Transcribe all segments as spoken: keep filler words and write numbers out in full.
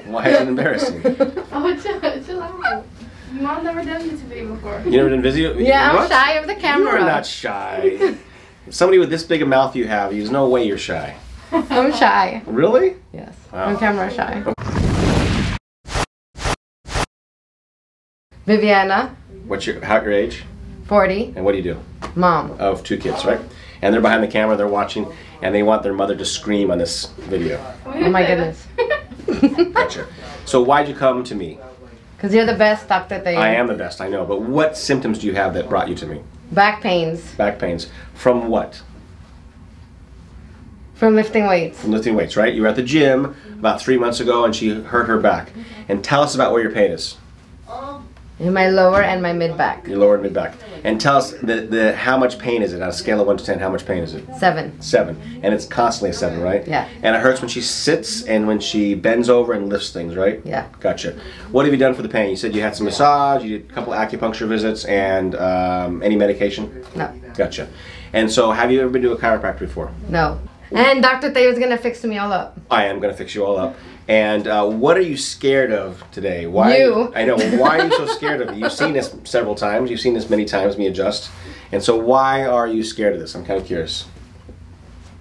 Why is it embarrassing? Oh, chill, chill out. Mom never done YouTube video before. You never done video? Yeah, what? I'm shy of the camera. You're not shy. If somebody with this big a mouth you have, there's no way you're shy. I'm shy. Really? Yes. Wow. I'm camera shy. Viviana. What's your, how, your age? forty. And what do you do? Mom. Of two kids, right? And they're behind the camera, they're watching, and they want their mother to scream on this video. Oh my goodness. Gotcha. So why'd you come to me? Because you're the best doctor they I am the best, I know. But what symptoms do you have that brought you to me? Back pains. Back pains. From what? From lifting weights. From lifting weights, right? You were at the gym about three months ago and she hurt her back. And tell us about where your pain is. In my lower and my mid back. Your lower and mid back. And tell us the, the how much pain is it? On a scale of one to ten, how much pain is it? Seven. Seven. And it's constantly a seven, right? Yeah. And it hurts when she sits and when she bends over and lifts things, right? Yeah. Gotcha. What have you done for the pain? You said you had some massage, you did a couple of acupuncture visits, and um, any medication? No. Gotcha. And so have you ever been to a chiropractor before? No. And Doctor Thayer's gonna fix me all up. I am gonna fix you all up. And uh, what are you scared of today? Why? You. I know. Why are you so scared of it? You've seen this several times. You've seen this many times. Me adjust. And so, why are you scared of this? I'm kind of curious.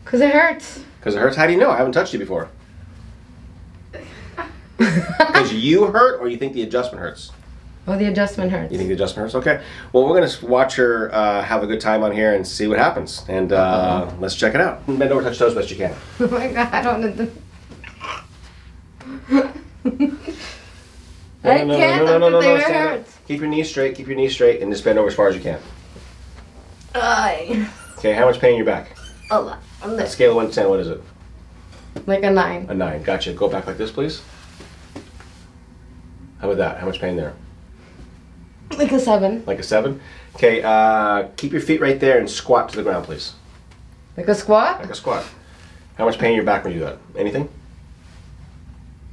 Cause it hurts. Cause it hurts. How do you know? I haven't touched you before. Cause you hurt, or you think the adjustment hurts? Oh, the adjustment hurts. You think the adjustment hurts? Okay. Well, we're gonna watch her uh, have a good time on here and see what happens. And uh, uh-huh. Let's check it out. Bend over, touch toes best you can. Oh my God! I don't know. The I can't. No, no, no, no, no, hurts. Keep your knees straight. Keep your knees straight, and just bend over as far as you can. Okay. How much pain in your back? A lot. On the scale of one to ten, what is it? Like a nine. A nine. Gotcha. Go back like this, please. How about that? How much pain there? Like a seven. Like a seven. Okay. Uh, keep your feet right there and squat to the ground, please. Like a squat. Like a squat. How much pain in your back when you do that? Anything?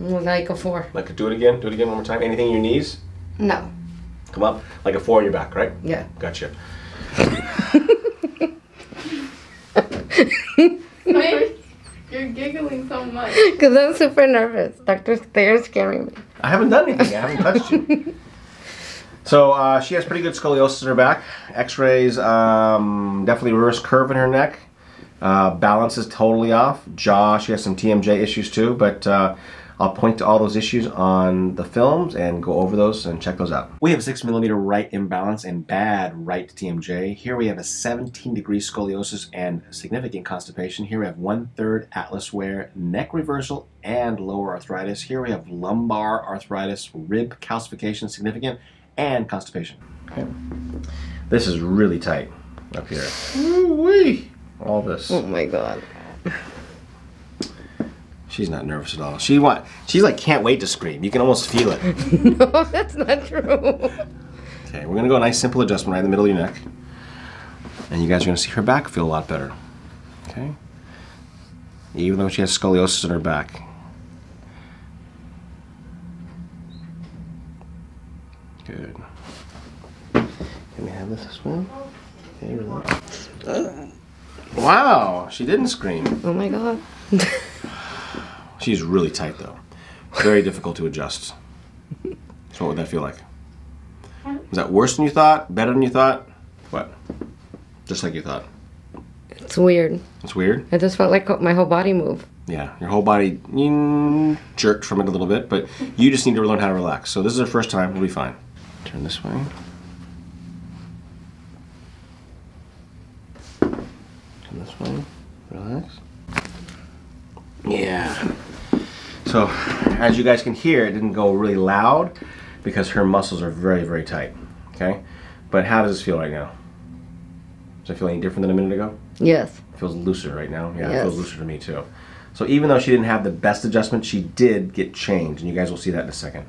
Like a four. Like a, do it again. Do it again one more time. Anything in your knees? No. Come up. Like a four in your back, right? Yeah. Gotcha. Wait, you're giggling so much. Because I'm super nervous. Doctor Thayer's scaring me. I haven't done anything. I haven't touched you. So uh, she has pretty good scoliosis in her back. X-rays, um, definitely reverse curve in her neck. Uh, balance is totally off. Jaw, she has some T M J issues too, but uh, I'll point to all those issues on the films and go over those and check those out. We have six millimeter right imbalance and bad right T M J. Here we have a seventeen degree scoliosis and significant constipation. Here we have one third Atlas wear, neck reversal and lower arthritis. Here we have lumbar arthritis, rib calcification significant, and constipation. Okay. This is really tight up here. Ooh-wee. All this. Oh my God. She's not nervous at all. She what? She's like can't wait to scream. You can almost feel it. No, that's not true. Okay, we're gonna go a nice simple adjustment right in the middle of your neck, and you guys are gonna see her back feel a lot better. Okay. Even though she has scoliosis in her back. Good. Can we have this as well? Okay, relax. Uh. Wow, she didn't scream. Oh my God. She's really tight though. Very difficult to adjust. So what would that feel like? Was that worse than you thought? Better than you thought? What? Just like you thought. It's weird. It's weird? It just felt like my whole body moved. Yeah, your whole body jerked from it a little bit, but you just need to learn how to relax. So this is her first time, we'll be fine. Turn this way. This way, relax. Yeah. So, as you guys can hear, it didn't go really loud because her muscles are very, very tight. Okay. But how does this feel right now? Does it feel any different than a minute ago? Yes. It feels looser right now. Yeah, yes. It feels looser to me too. So even though she didn't have the best adjustment, she did get changed, and you guys will see that in a second.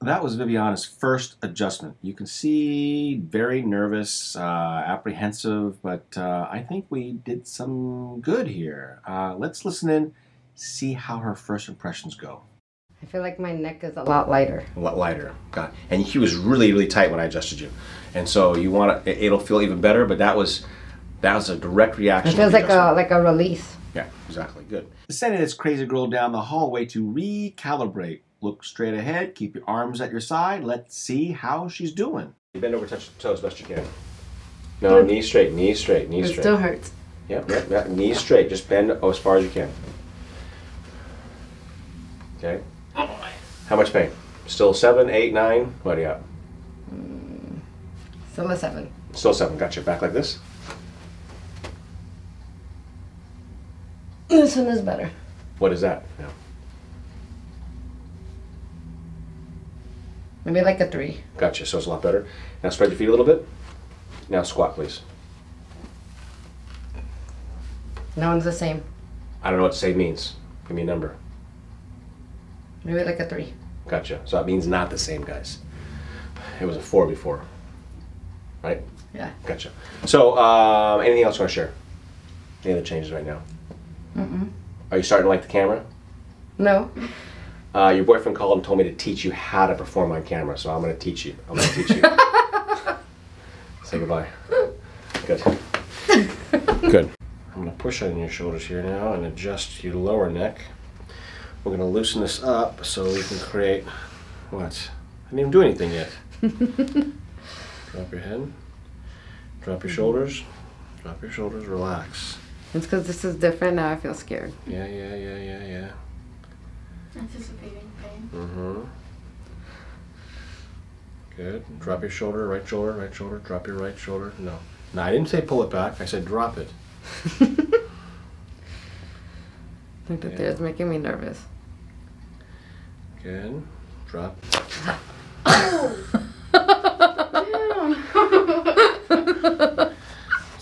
That was Viviana's first adjustment. You can see very nervous, uh, apprehensive, but uh, I think we did some good here. Uh, let's listen in, see how her first impressions go. I feel like my neck is a lot lighter. A lot lighter, God. And he was really, really tight when I adjusted you. And so you want to, it'll feel even better, but that was, that was a direct reaction. It feels like a, like a release. Yeah, exactly. Good. Sending this crazy girl down the hallway to recalibrate. Look straight ahead. Keep your arms at your side. Let's see how she's doing. You bend over, touch the toes best you can. No, knee straight, knee straight, knee straight. It still hurts. Yep, yep, yep. Knee straight. Just bend as far as you can. Okay. How much pain? Still seven, eight, nine? What do you got? Mm, still a seven. Still seven. Got your back like this. This one is better. What is that? Yeah. Maybe like a three. Gotcha. So it's a lot better. Now spread your feet a little bit. Now squat, please. No one's the same. I don't know what same means. Give me a number. Maybe like a three. Gotcha. So that means not the same, guys. It was a four before. Right? Yeah. Gotcha. So um, anything else you want to share? Any other changes right now? Mm-mm. Are you starting to like the camera? No. Uh, your boyfriend called and told me to teach you how to perform on camera, so I'm going to teach you. I'm going to teach you. Say goodbye. Good. Good. I'm going to push on your shoulders here now and adjust your lower neck. We're going to loosen this up so we can create... What? I didn't even do anything yet. Drop your head. Drop your shoulders. Drop your shoulders. Relax. It's because this is different now. I feel scared. Yeah, yeah, yeah, yeah, yeah. Anticipating pain. Mm-hmm. Good. Drop your shoulder, right shoulder, right shoulder. Drop your right shoulder. No. No, I didn't say pull it back. I said drop it. Look, that there's making me nervous. Good. Drop. Is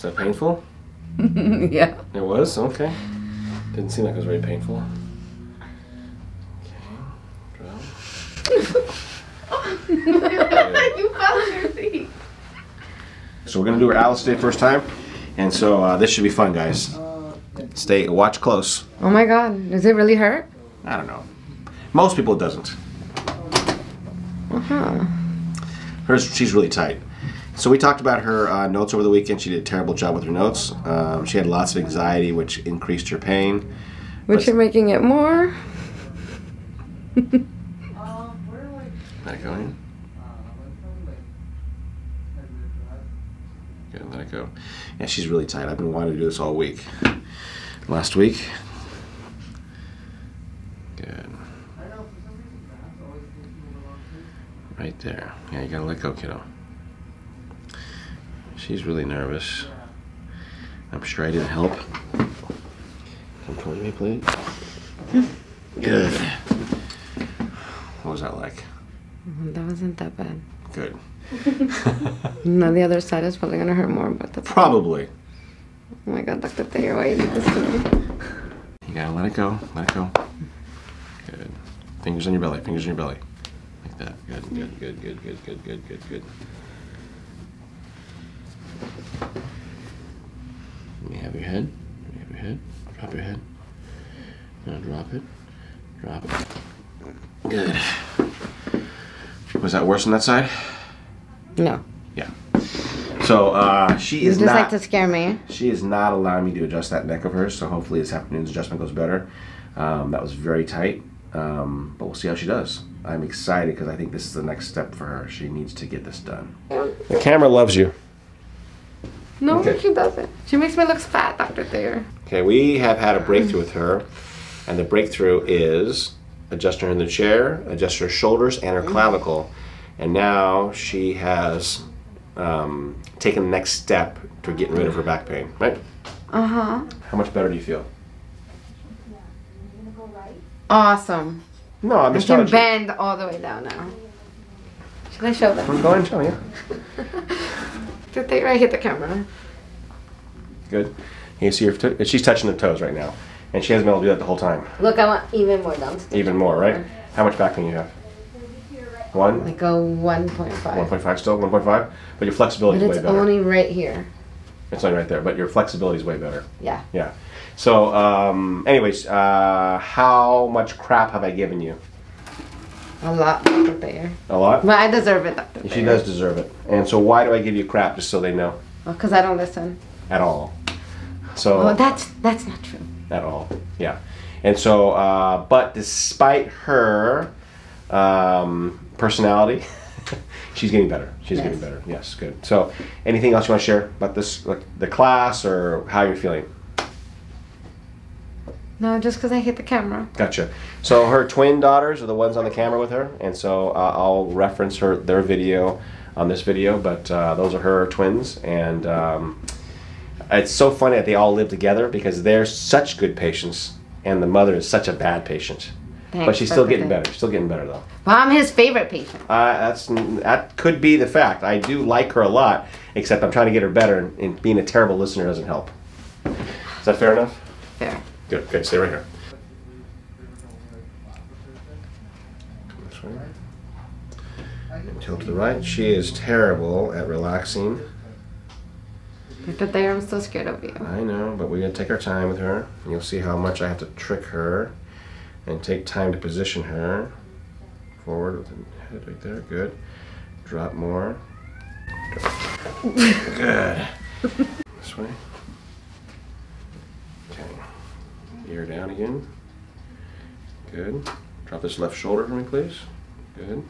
that painful? Yeah. It was? Okay. Didn't seem like it was very painful. Okay. Drop. You fell on your feet. So we're going to do our Atlas today first time. And so uh, this should be fun, guys. Stay, watch close. Oh my God, does it really hurt? I don't know. Most people it doesn't. Uh-huh. Hers, she's really tight. So we talked about her uh, notes over the weekend. She did a terrible job with her notes. Um, she had lots of anxiety, which increased her pain. Which you're making it more. Let it go in. Good, let it go. Yeah, she's really tight. I've been wanting to do this all week. Last week. Good. Right there. Yeah, you gotta let go, kiddo. She's really nervous. I'm sure I didn't help. Come towards me, please. Good. What was that like? That wasn't that bad. Good. Now the other side is probably gonna hurt more, but that's probably. Fine. Oh my God, Doctor Thayer, why you did this to me? You gotta let it go. Let it go. Good. Fingers on your belly. Fingers on your belly. Like that. Good. Good. Good. Good. Good. Good. Good. Good. Good. Let me have your head. Let me have your head. Drop your head. Now drop it. Drop it. Good. Was that worse on that side? No. Yeah. So uh, she is not. You just like to scare me. She is not allowing me to adjust that neck of hers. So hopefully this afternoon's adjustment goes better. Um, that was very tight, um, but we'll see how she does. I'm excited because I think this is the next step for her. She needs to get this done. The camera loves you. No, okay. She doesn't. She makes me look fat, Doctor Thayer. Okay, we have had a breakthrough with her, and the breakthrough is adjust her in the chair, adjust her shoulders and her clavicle, and now she has um, taken the next step to getting rid of her back pain, right? Uh-huh. How much better do you feel? Awesome. No, I'm just trying to bend all the way down now. Should I show them? I'm going to show you. Did they right hit the camera? Good. You see her, she's touching the toes right now. And she hasn't been able to do that the whole time. Look, I want even more downstairs. Even more, right? How much back pain you have? One? Like a one point five. one point five still? one point five? But your flexibility but is way better. It's only right here. It's only right there, but your flexibility is way better. Yeah. Yeah. So, um, anyways, uh, how much crap have I given you? A lot, Doctor Thayer. A lot? But I deserve it, Doctor Thayer. She does deserve it. And so why do I give you crap, just so they know? Well, because I don't listen. At all. So. Well, that's, that's not true. at all. Yeah. And so, uh, but despite her um, personality, she's getting better. She's yes. getting better. Yes, good. So, anything else you want to share about this, like the class or how you're feeling? No, just because I hit the camera. Gotcha. So her twin daughters are the ones on the camera with her, and so uh, I'll reference her their video on this video. But uh, those are her twins, and um, it's so funny that they all live together because they're such good patients, and the mother is such a bad patient. Thanks, but she's still getting better. She's still getting better, though. Well, I'm his favorite patient. Uh, that's that could be the fact. I do like her a lot, except I'm trying to get her better, and, and being a terrible listener doesn't help. Is that fair enough? Fair. Good. Okay, stay right here. This way. And tilt to the right. She is terrible at relaxing. Mister Thayer, I'm so scared of you. I know, but we're going to take our time with her. You'll see how much I have to trick her and take time to position her. Forward with the head right there. Good. Drop more. Good. This way. Ear down again. Good. Drop this left shoulder for me, please. Good.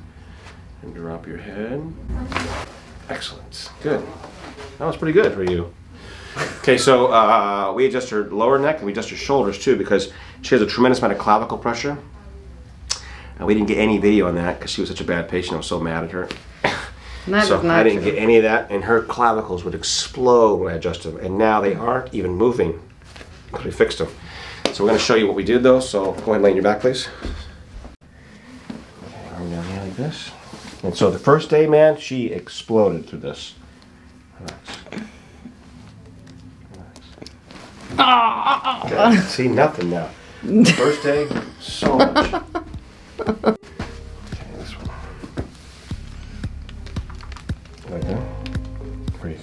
And drop your head. Excellent. Good. That was pretty good for you. Okay, so uh, we adjust her lower neck and we adjust her shoulders too because she has a tremendous amount of clavicle pressure. Uh, we didn't get any video on that because she was such a bad patient. I was so mad at her. That so I didn't true. get any of that, and her clavicles would explode when I adjusted them, and now they aren't even moving because we fixed them. So we're going to show you what we did, though, so go ahead and lay on your back, please. Arm down here like this. And so the first day, man, she exploded through this. Relax. Relax. Okay. I see nothing now. First day, so much. Okay, this one. Like that. Breathe.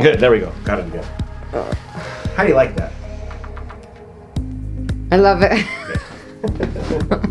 Good, there we go. Got it again. How do you like that? I love it.